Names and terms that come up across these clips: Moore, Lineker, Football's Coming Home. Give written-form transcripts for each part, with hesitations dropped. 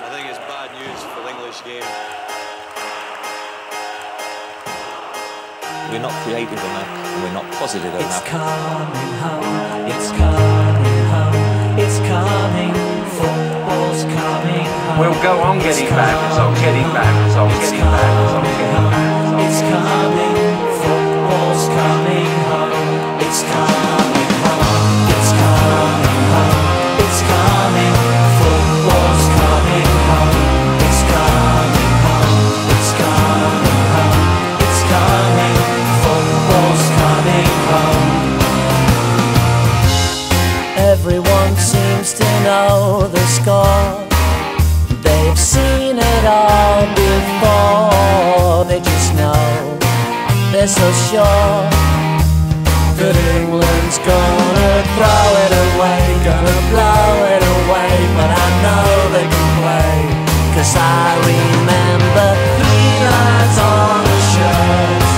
I think it's bad news for the English game. We're not creative enough, and we're not positive enough. It's coming home, it's coming home, it's coming, football's coming home. We'll go on getting back, so getting back, so getting back, so getting back. It's coming, football's coming home, it's coming home, it's coming home, it's coming, football's coming home, it's coming home, it's coming home, it's coming, football's coming home. Everyone seems to know the score, they've seen it all before, they just know, they're so sure that England's gonna throw it away, gonna blow it away, but I know they can play, 'cause I remember 3 lines on the shirt,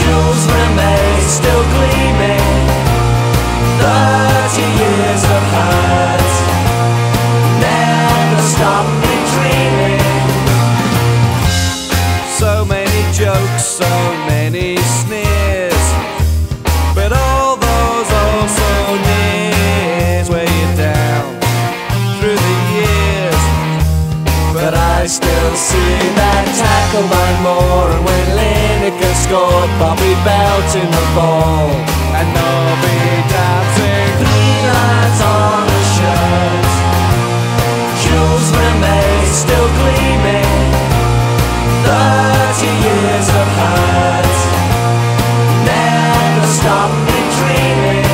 jewels remain still gleaming, 30 years of hurt, never stop me dreaming. So many jokes, so many sneers, but all those also nears weigh you down through the years. But I still see that tackle by Moore, and when Lineker scored, Bobby belt in the ball, and Nobby dancing 3 lines on a shirt, jewels remain still gleaming, 30 years of hurt, never stop me dreaming.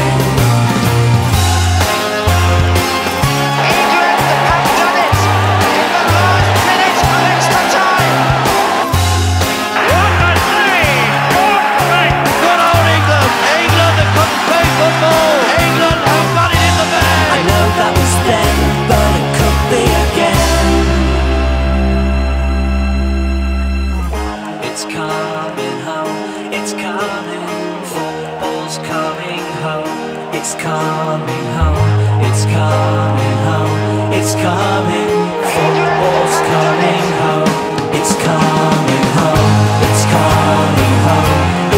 It's coming home, it's coming home, it's coming, football's coming home, it's coming home, it's coming home,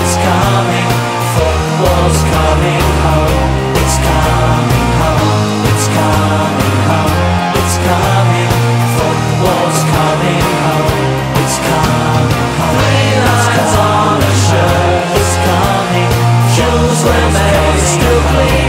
it's coming, football's coming home, it's coming home, it's coming home, it's coming, football's coming home, it's coming home, 3 lines on a shirt, it's coming, shoes remain still clean.